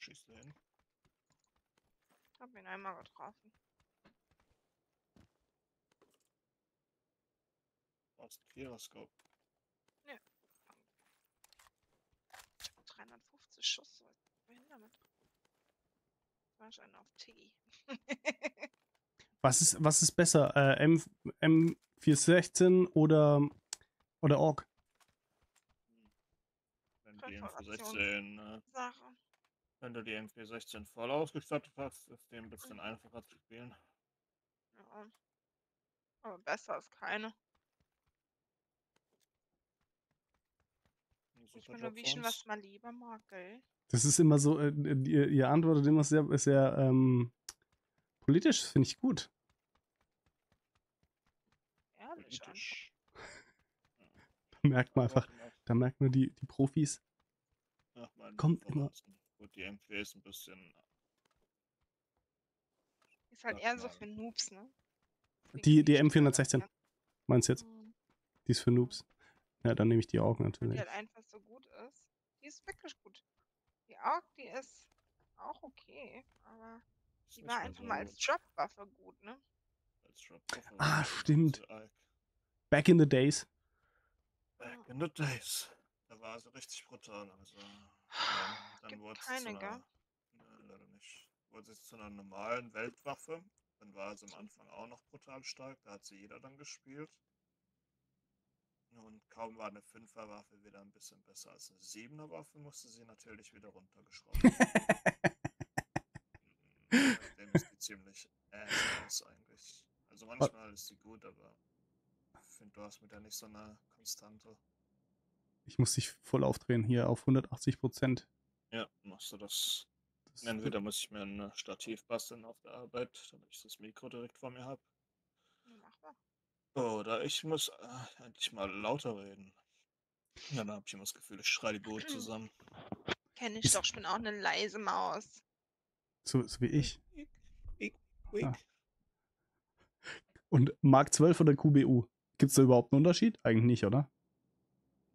Schießt du hin? Ich hab ihn einmal getroffen. Aus dem Kiroskop. Ne. 350 Schuss. Wohin damit? Wahrscheinlich auf T. Was ist besser? M416 oder AUG? Wenn die M416, ne? Wenn du die M416 voll ausgestattet hast, ist dem ein bisschen einfacher zu spielen. Ja. Aber besser ist keine. Ich bin nur wie schon was man lieber mag, gell? Das ist immer so, ihr antwortet immer sehr politisch, finde ich gut. Ehrlich. Da merkt man einfach, da merkt man die Profis. Ach, kommt immer. Gut, die MP ist ein bisschen. Ist halt eher so für Noobs, ne? Die M416. Meinst du jetzt? Die ist für Noobs. Ja, dann nehme ich die Augen natürlich. Die halt einfach so gut ist. Die ist wirklich gut. Die Augen, die ist auch okay, aber die war einfach mal als Dropwaffe gut, ne? Als Dropwaffe. Ah, stimmt. Back in the days. Back in the days. Da war sie richtig brutal. Also, dann wurde keine, gell? Nein, leider nicht. Wurde sie zu einer normalen Weltwaffe. Dann war sie am Anfang auch noch brutal stark. Da hat sie jeder dann gespielt. Und kaum war eine 5er Waffe wieder ein bisschen besser als eine 7er Waffe, musste sie natürlich wieder runtergeschraubt werden. Dem ist die ziemlich ass eigentlich. Also manchmal ist sie gut, aber ich finde, du hast mit der nicht so eine Konstante. Ich muss dich voll aufdrehen hier auf 180%. Ja, machst du das. Entweder muss ich mir ein Stativ basteln auf der Arbeit, damit ich das Mikro direkt vor mir habe. Machbar. Oder ich muss endlich mal lauter reden. Ja, dann habe ich immer das Gefühl, ich schreie die Bude zusammen. Kenne ich doch, ich bin auch eine leise Maus. So wie ich. Ah. Und Mark 12 oder QBU? Gibt es da überhaupt einen Unterschied? Eigentlich nicht, oder?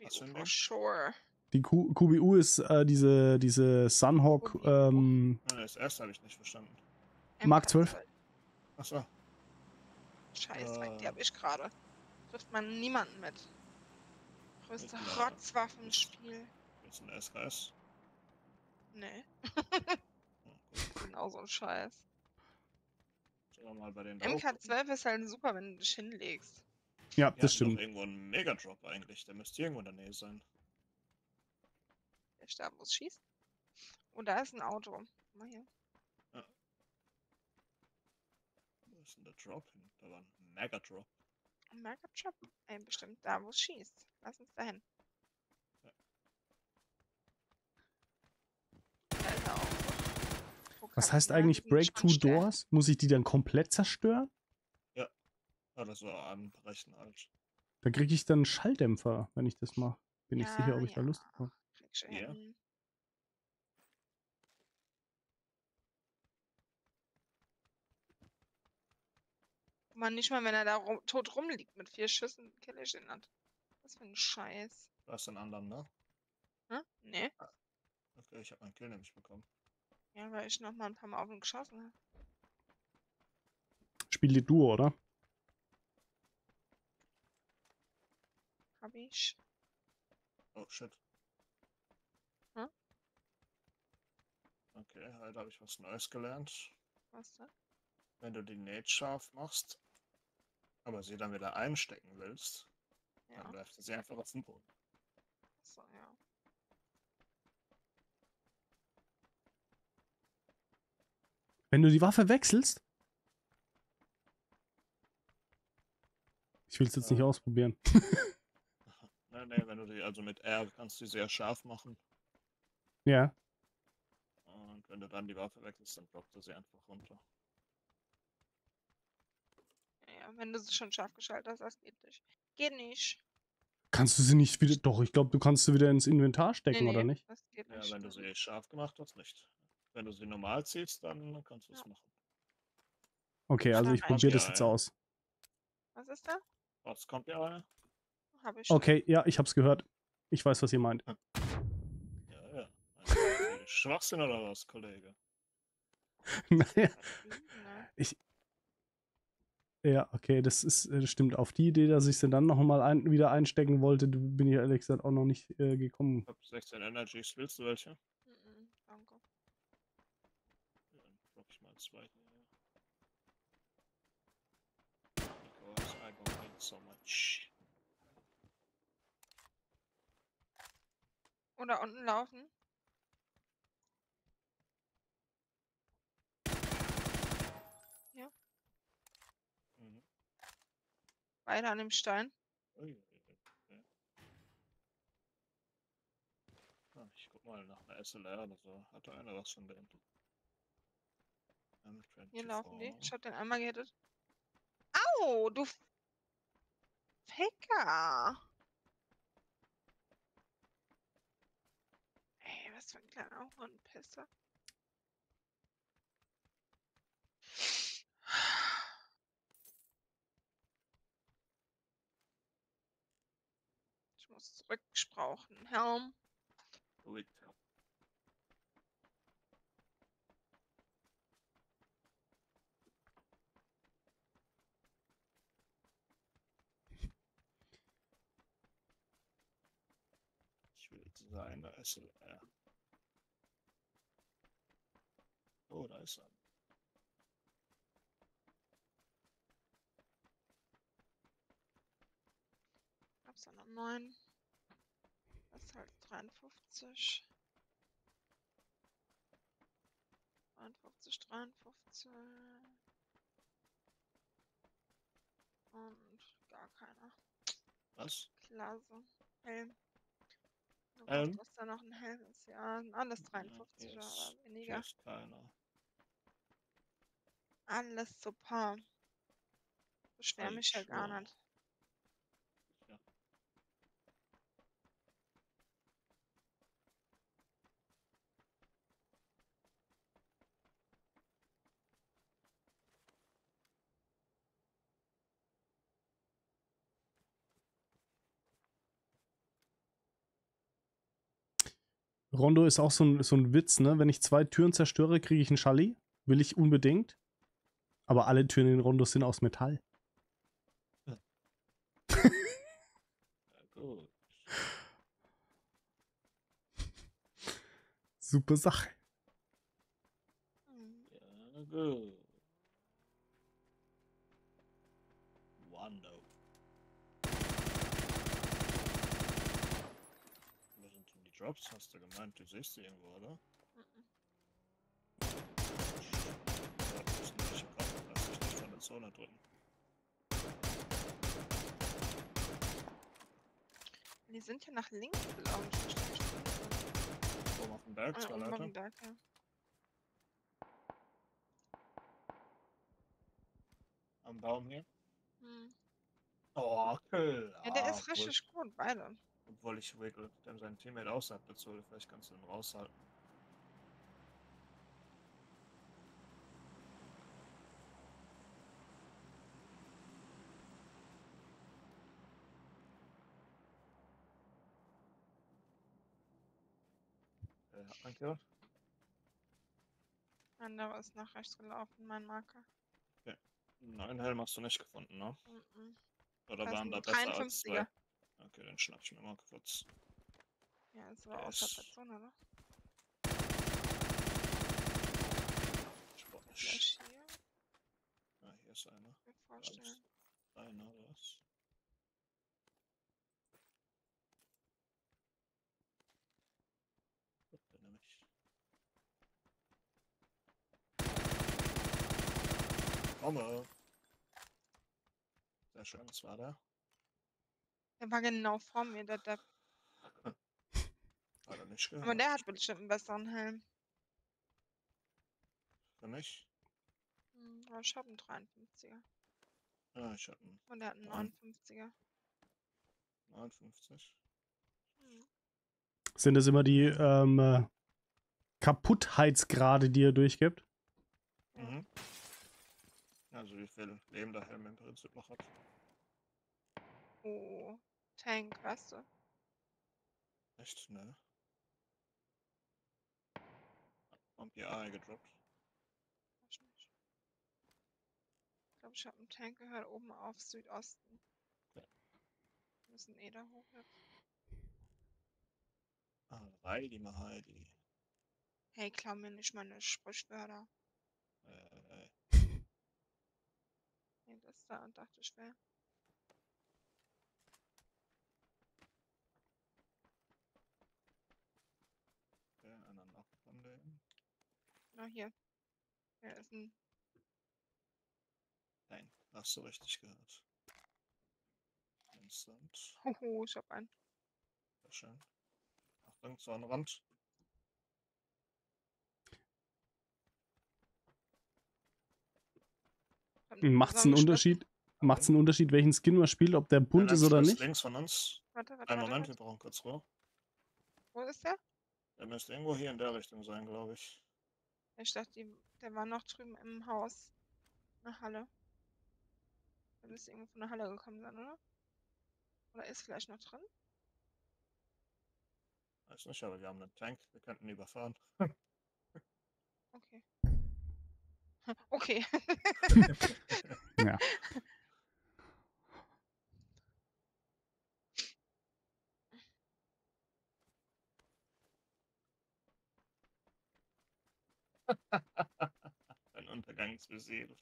For sure. Die QBU ist diese Sunhawk. Das erste habe ich nicht verstanden. Mark 12? Achso. Scheiße, die habe ich gerade. Trifft man niemanden mit. Größte Rotzwaffenspiel. Ist ein SRS? Nee. Genau so ein Scheiß. MK12 ist halt super, wenn du dich hinlegst. Ja, das stimmt. Irgendwo ein Megadrop eigentlich. Der müsste irgendwo in der Nähe sein. Der Stab muss schießen. Und da ist ein Auto. Mal hier. Ist denn der Drop hin? Da war ein Megadrop. Ein Megadrop? Ey, bestimmt da, wo es schießt. Lass uns da hin. Ja. Also, was heißt eigentlich Break Two Doors? Muss ich die dann komplett zerstören? Ja. Oder so anbrechen halt. Da kriege ich dann einen Schalldämpfer, wenn ich das mache. Bin ich sicher, ob ich da Lust habe. Ja. Man, nicht mal, wenn er da tot rumliegt mit 4 Schüssen, kenne ich ihn nicht. Was für ein Scheiß. Du hast den anderen, ne? Hä? Nee. Okay, ich hab meinen Kill nämlich bekommen. Ja, weil ich noch mal ein paar Mal auf ihn geschossen habe. Spiel die Duo, oder? Hab ich. Oh, shit. Hä? Okay, heute habe ich was Neues gelernt. Was denn? Wenn du die Nate scharf machst, aber sie dann wieder einstecken willst, dann läuft sie einfach auf den Boden. So, ja. Wenn du die Waffe wechselst? Ich will es jetzt nicht ausprobieren. Nee, wenn du die, also mit R kannst du sie sehr scharf machen. Ja. Und wenn du dann die Waffe wechselst, dann blockt du sie einfach runter. Ja, wenn du sie schon scharf geschaltet hast, das geht nicht. Geht nicht. Kannst du sie nicht wieder... Doch, ich glaube, du kannst sie wieder ins Inventar stecken, nee, oder nicht? Das geht nicht. Ja, wenn du sie scharf gemacht hast, nicht. Wenn du sie normal ziehst, dann kannst du es machen. Okay, also ich probiere das jetzt aus. Was ist da? Was kommt ja eine? Hab ich schon. Okay, ja, ich hab's gehört. Ich weiß, was ihr meint. Ja, ja. Also, Schwachsinn oder was, Kollege? Naja, ja, okay, das ist, stimmt. Auf die Idee, dass ich sie dann nochmal wieder einstecken wollte, bin ich ehrlich gesagt auch noch nicht gekommen. Ich hab 16 Energies, willst du welche? Mhm, danke. Ja, dann brauch ich mal einen zweiten. Ja. Because I don't need so much. Oder unten laufen? Ja. Mhm. Beide an dem Stein. Okay. Ah, ich guck mal nach einer SLR oder so. Hatte einer was von denen? Hier laufen die. Ich hab den einmal gehittet. Au, du Ficker! Ey, was für ein kleiner Augenpisser. Ich muss zurückgesprochen. Helm. Gut. Da ist er. Oh, da ist er. Ich hab's an der 9. Das ist halt 53. 53. Und gar keiner. Was? Klasse. Helm. Du weißt, was da noch ein Helm ist, ja. Alles 53er ja, oder weniger. Keiner. Alles super. Beschwer mich ja gar nicht. Ja. Rondo ist auch so ein Witz, ne? Wenn ich 2 Türen zerstöre, kriege ich einen Schalli. Will ich unbedingt. Aber alle Türen in Rondo sind aus Metall. Ja. Ja, gut. Super Sache. Ja, gut. Rondo. Drops hast du gemeint, du siehst sie irgendwo, oder? Mhm. Lass dich nicht von der Zone drücken. Die sind hier nach links gelaufen. Oben auf dem Berg, zwei Leute. Auf dem Berg, ja. Am Baum hier? Mhm. Oh, cool. Ja, der ist richtig gut, beide. Obwohl ich Wiggle, der sein Teammate außerhalb gezogen, vielleicht kannst du ihn raushalten. Wer hat man gehört? Anderer ist nach rechts gelaufen, mein Marker. Okay. Nein, Helm hast du nicht gefunden, ne? Mhm. Oder waren da besser als zwei? Okay, dann schnapp ich mir mal kurz. Ja, das war außerhalb der Zone, oder? Sportlich. Ah, hier ist einer. Einer, oder was? Komme! Sehr schön, was war da? Der war genau vor mir, der Depp. Hat er nicht gehört. Aber der hat bestimmt einen besseren Helm. Für mich? Hm, aber ich hab einen 53er. Ja, ich hab einen. Und der hat einen 59er. 59? Hm. Sind das immer die Kaputtheitsgrade, die er durchgibt? Mhm. Also wie viel Leben der Helm im Prinzip noch hat. Oh, Tank, weißt du? Echt, ne? Kommt die AI gedroppt? Ich glaube, ich habe einen Tank gehört, oben auf Südosten. Ja. Wir müssen eh da hoch. Ja. Ah, weil die mal halt die. Hey, klau mir nicht meine Sprichwörter. Nee, das da und dachte ich wäre. Der anderen noch von dem. Na, hier. Hier ist ein. Nein, hast du richtig gehört. Instant. Hoho, ich hab einen. Sehr schön. Achtung, so an den Rand. Macht's einen Unterschied? Macht's einen Unterschied, welchen Skin man spielt, ob der bunt ist oder nicht? Links von uns. Warte, einen Moment, wir brauchen kurz Ruhe. Wo ist der? Der müsste irgendwo hier in der Richtung sein, glaube ich. Ich dachte, der war noch drüben im Haus. Eine Halle. Der müsste irgendwo von der Halle gekommen sein, oder? Oder ist vielleicht noch drin? Weiß nicht, aber wir haben einen Tank. Wir könnten überfahren. Okay. Okay. Ja. Ein Untergangsbefehl.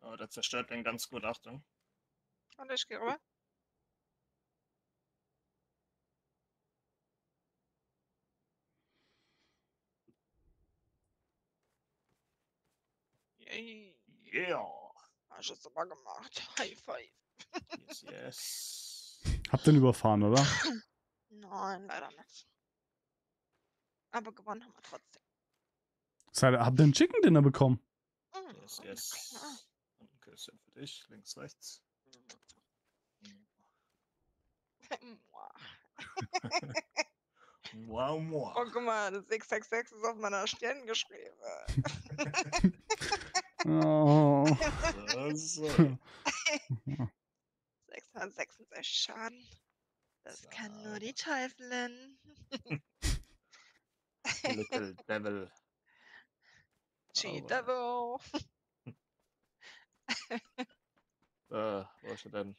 Oh, der zerstört den ganz gut, Achtung. Und ich gehe rüber. Yay. Yeah. Hast du es aber gemacht. High five. Yes, yes. Habt ihr den überfahren, oder? Nein, leider nicht. Aber gewonnen haben wir trotzdem. Habt ihr den Chicken Dinner bekommen? Yes, yes. Und ein Küsschen für dich, links, rechts. Wow, wow. Oh, guck mal, das 666 ist auf meiner Stirn geschrieben. Oh. So. 666 Schaden. Das kann nur die Teufelin. Little Devil. G-Devil. Wo ist er denn?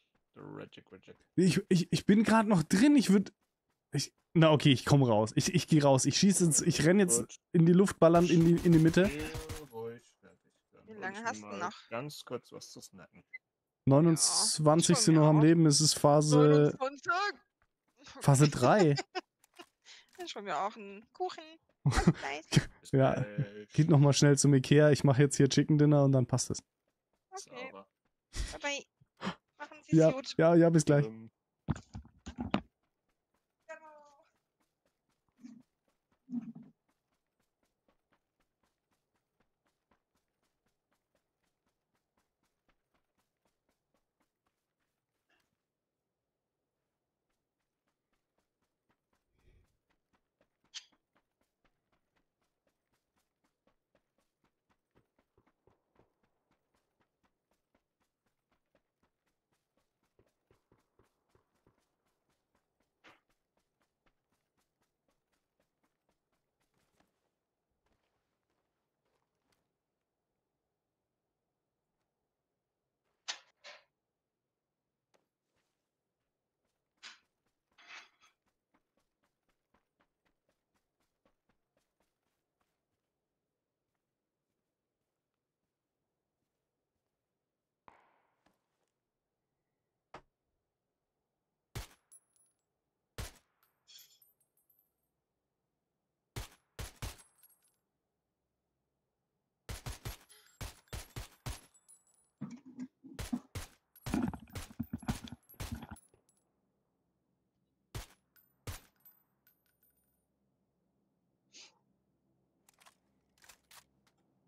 Ich bin gerade noch drin. Ich würde... Na okay, ich komme raus. Ich gehe raus. Ich schieße ins... Ich renne jetzt in die Luft, ballernd in die Mitte. Wie lange hast du noch? Ganz kurz was zu snacken. 29 ja, sind noch am Leben, es ist Phase... 29. Phase 3. Ich hol mir auch einen Kuchen. Ja, geht nochmal schnell zum Ikea, ich mache jetzt hier Chicken Dinner und dann passt es. Okay. Bye bye. Machen Sie es ja, gut. Ja, ja, bis gleich.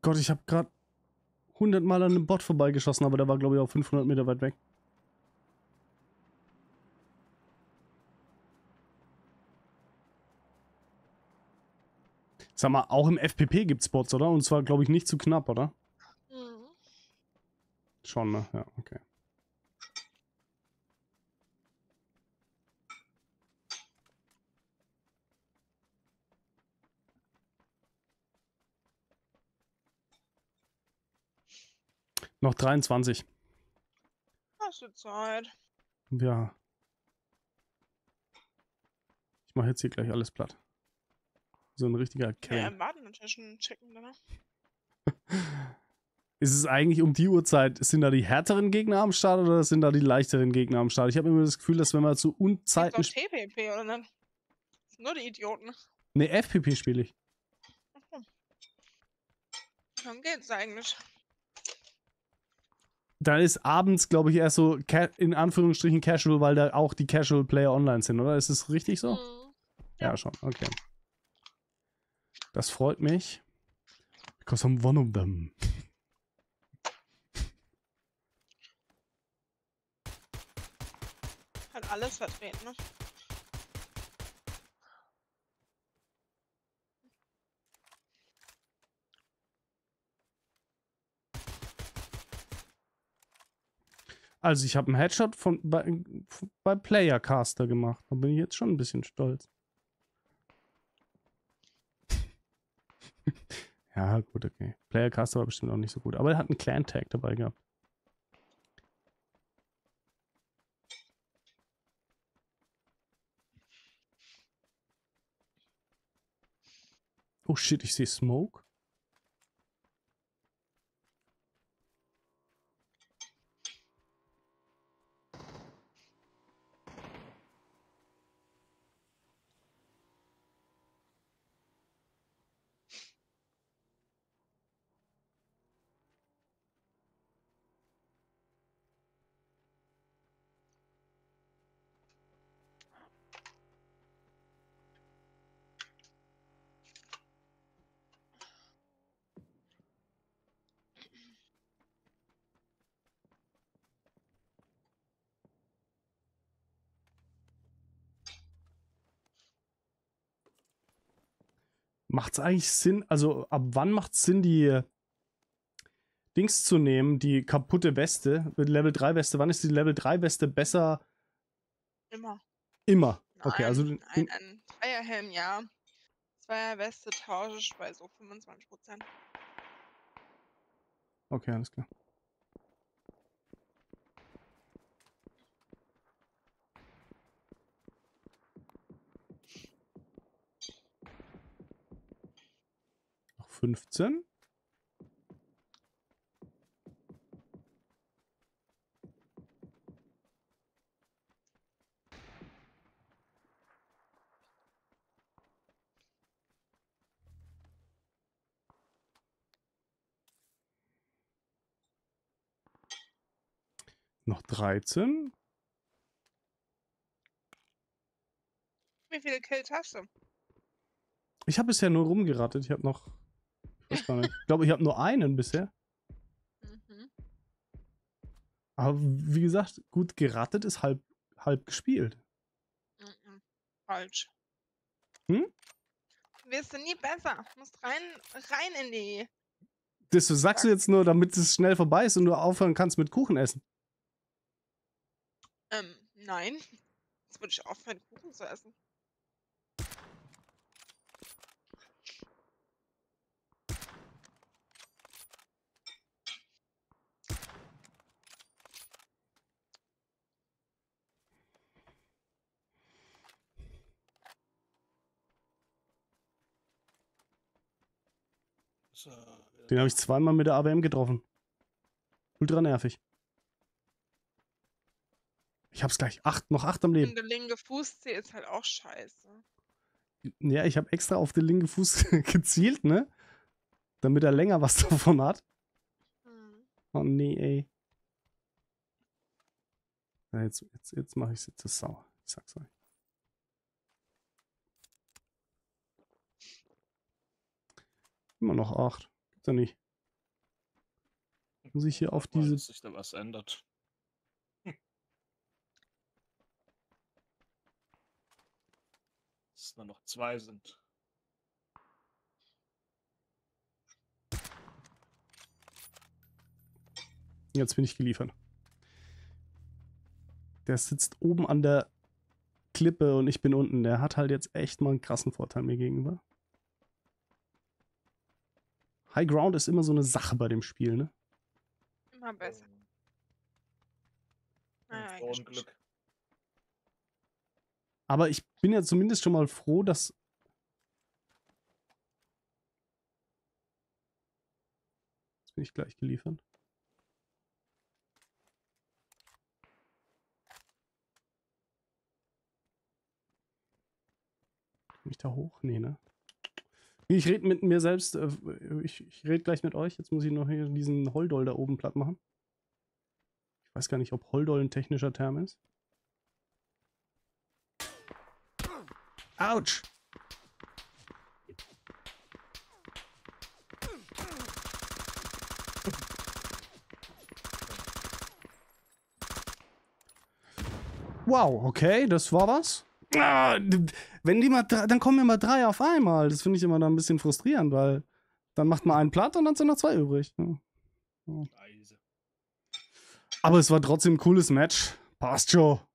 Gott, ich habe gerade 100 Mal an einem Bot vorbeigeschossen, aber der war, glaube ich, auch 500 Meter weit weg. Sag mal, auch im FPP gibt's Bots, oder? Und zwar, glaube ich, nicht zu knapp, oder? Mhm. Schon, ne? Ja, okay. Noch 23. Hast du Zeit? Ja. Ich mache jetzt hier gleich alles platt. So ein richtiger Kerl. Ja, im Badentaschen checken danach. Ist es eigentlich um die Uhrzeit, sind da die härteren Gegner am Start oder sind da die leichteren Gegner am Start? Ich habe immer das Gefühl, dass wenn man zu Unzeiten... Das ist doch TPP, oder dann? Das sind nur die Idioten. Ne, FPP spiele ich. Dann geht's eigentlich. Dann ist abends, glaube ich, erst so in Anführungsstrichen Casual, weil da auch die Casual-Player online sind, oder? Ist es richtig so? Mhm. Ja. Ja, schon. Okay. Das freut mich. Because I'm one of them. Hat alles vertreten, ne? Also ich habe einen Headshot bei Playercaster gemacht. Da bin ich jetzt schon ein bisschen stolz. Ja, gut, okay. Playercaster war bestimmt auch nicht so gut. Aber er hat einen Clan-Tag dabei gehabt. Oh shit, ich sehe Smoke. Macht es eigentlich Sinn, also ab wann macht es Sinn, die Dings zu nehmen, die kaputte Weste, Level 3 Weste, wann ist die Level 3 Weste besser? Immer. Immer? Nein, okay, also... Nein, ein Dreierhelm, ja. Zweier Weste tausche ich bei so 25%. Okay, alles klar. Noch 15. Noch 13. Wie viele Kills hast du? Ich habe bisher nur rumgerattet. Ich habe noch... Ich glaube, ich habe nur einen bisher. Mhm. Aber wie gesagt, gut gerattet ist halb gespielt. Mhm. Falsch. Hm? Wirst du nie besser. Du musst rein in die... Das sagst du jetzt nur, damit es schnell vorbei ist und du aufhören kannst mit Kuchen essen. Nein. Jetzt würde ich aufhören, Kuchen zu essen. Den habe ich zweimal mit der AWM getroffen. Ultra nervig. Ich hab's gleich. Noch acht am Leben. Der linke Fuß ist halt auch scheiße. Ja, ich habe extra auf den linken Fuß gezielt, ne? Damit er länger was davon hat. Hm. Oh nee, ey. Ja, jetzt mache ich sie zu sauer. Ich sag's euch. Immer noch 8. Gibt's ja nicht. Muss ich hier auf diese... Dass sich da was ändert. Dass es nur noch 2 sind. Jetzt bin ich geliefert. Der sitzt oben an der Klippe und ich bin unten. Der hat halt jetzt echt mal einen krassen Vorteil mir gegenüber. High Ground ist immer so eine Sache bei dem Spiel, ne? Immer besser. Naja, und Glück. Aber ich bin ja zumindest schon mal froh, dass... Jetzt bin ich gleich geliefert. Komm ich da hoch? Nee, ne? Ich rede mit mir selbst. Ich rede gleich mit euch. Jetzt muss ich noch hier diesen Holdol da oben platt machen. Ich weiß gar nicht, ob Holdol ein technischer Term ist. Autsch! Wow, okay, das war was. Wenn die mal drei, dann kommen immer drei auf einmal. Das finde ich immer dann ein bisschen frustrierend, weil dann macht man einen platt und dann sind noch zwei übrig. Ja. Ja. Aber es war trotzdem ein cooles Match. Passt schon.